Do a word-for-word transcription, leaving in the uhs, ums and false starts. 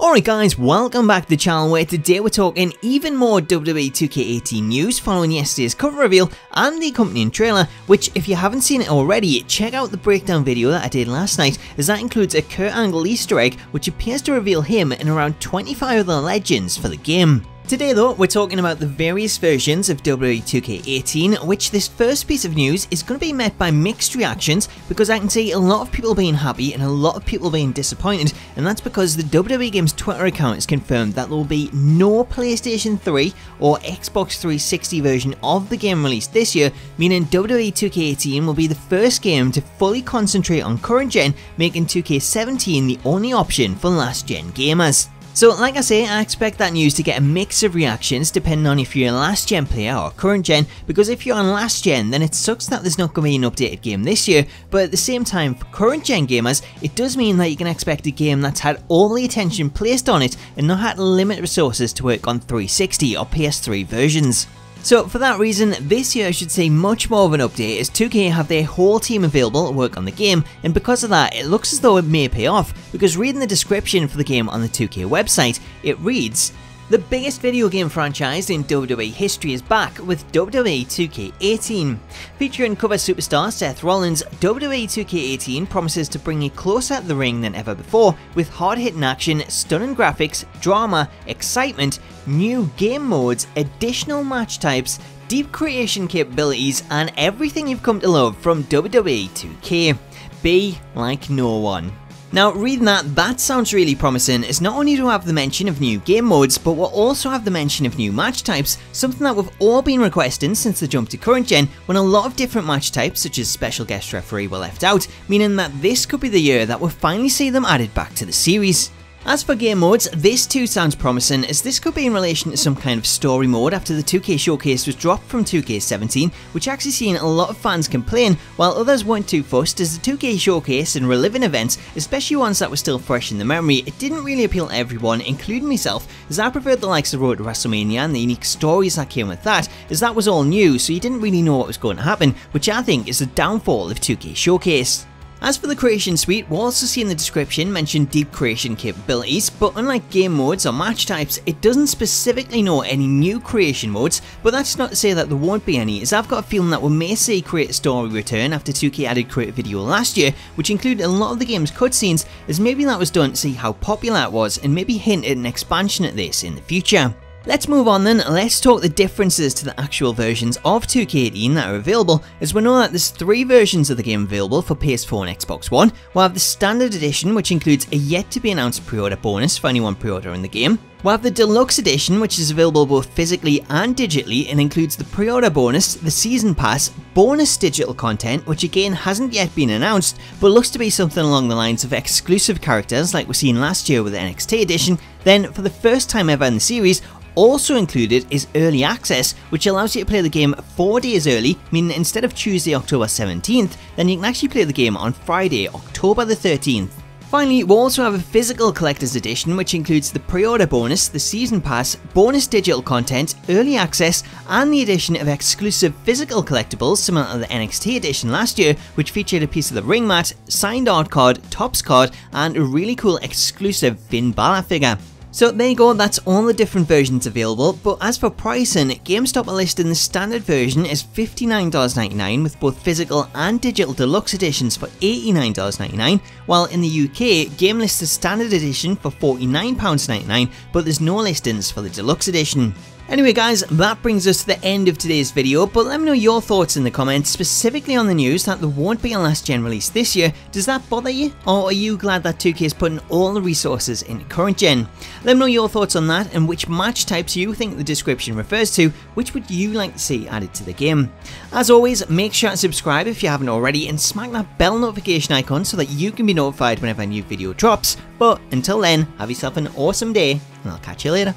Alright guys, welcome back to the channel where today we're talking even more W W E two K eighteen news following yesterday's cover reveal and the accompanying trailer, which if you haven't seen it already, check out the breakdown video that I did last night, as that includes a Kurt Angle Easter egg which appears to reveal him and around twenty-five other legends for the game. Today though, we're talking about the various versions of W W E two K eighteen, which this first piece of news is going to be met by mixed reactions, because I can see a lot of people being happy and a lot of people being disappointed, and that's because the W W E Games Twitter account has confirmed that there will be no PlayStation three or Xbox three sixty version of the game released this year, meaning W W E two K eighteen will be the first game to fully concentrate on current gen, making two K seventeen the only option for last gen gamers. So like I say, I expect that news to get a mix of reactions depending on if you're a last gen player or current gen, because if you're on last gen then it sucks that there's not going to be an updated game this year, but at the same time for current gen gamers it does mean that you can expect a game that's had all the attention placed on it and not had limited resources to work on three sixty or P S three versions. So for that reason, this year I should say much more of an update, as two K have their whole team available to work on the game, and because of that it looks as though it may pay off, because reading the description for the game on the two K website, it reads, "The biggest video game franchise in W W E history is back with W W E two K eighteen. Featuring cover superstar Seth Rollins, W W E two K eighteen promises to bring you closer to the ring than ever before, with hard-hitting action, stunning graphics, drama, excitement, new game modes, additional match types, deep creation capabilities, and everything you've come to love from W W E two K. Be like no one." Now reading that, that sounds really promising, as not only do we have the mention of new game modes, but we'll also have the mention of new match types, something that we've all been requesting since the jump to current gen, when a lot of different match types such as Special Guest Referee were left out, meaning that this could be the year that we'll finally see them added back to the series. As for game modes, this too sounds promising, as this could be in relation to some kind of story mode after the two K Showcase was dropped from two K seventeen, which actually seen a lot of fans complain, while others weren't too fussed, as the two K Showcase and reliving events, especially ones that were still fresh in the memory, it didn't really appeal to everyone, including myself, as I preferred the likes of Road to WrestleMania and the unique stories that came with that, as that was all new, so you didn't really know what was going to happen, which I think is the downfall of two K Showcase. As for the creation suite, we'll also see in the description mention deep creation capabilities, but unlike game modes or match types, it doesn't specifically know any new creation modes, but that's not to say that there won't be any, as I've got a feeling that we may see Create a Story return after two K added Create a Video last year, which included a lot of the game's cutscenes, as maybe that was done to see how popular it was and maybe hint at an expansion at this in the future. Let's move on then, let's talk the differences to the actual versions of two K eighteen that are available, as we know that there's three versions of the game available for P S four and Xbox One. We'll have the standard edition, which includes a yet to be announced pre-order bonus for anyone pre-ordering the game. We'll have the deluxe edition, which is available both physically and digitally, and includes the pre-order bonus, the season pass, bonus digital content, which again hasn't yet been announced, but looks to be something along the lines of exclusive characters like we've seen last year with the N X T edition. Then for the first time ever in the series, also included is Early Access, which allows you to play the game four days early, meaning instead of Tuesday, October seventeenth, then you can actually play the game on Friday, October the thirteenth. Finally, we'll also have a physical collector's edition, which includes the pre-order bonus, the season pass, bonus digital content, early access, and the addition of exclusive physical collectibles similar to the N X T edition last year, which featured a piece of the ring mat, signed art card, tops card, and a really cool exclusive Finn Balor figure. So there you go, that's all the different versions available, but as for pricing, GameStop are listing the standard version as fifty-nine ninety-nine with both physical and digital deluxe editions for eighty-nine ninety-nine, while in the U K, Game lists the standard edition for forty-nine ninety-nine, but there's no listings for the deluxe edition. Anyway guys, that brings us to the end of today's video, but let me know your thoughts in the comments, specifically on the news that there won't be a last gen release this year. Does that bother you, or are you glad that two K is putting all the resources into current gen? Let me know your thoughts on that, and which match types you think the description refers to, which would you like to see added to the game. As always, make sure to subscribe if you haven't already, and smack that bell notification icon so that you can be notified whenever a new video drops. But until then, have yourself an awesome day, and I'll catch you later.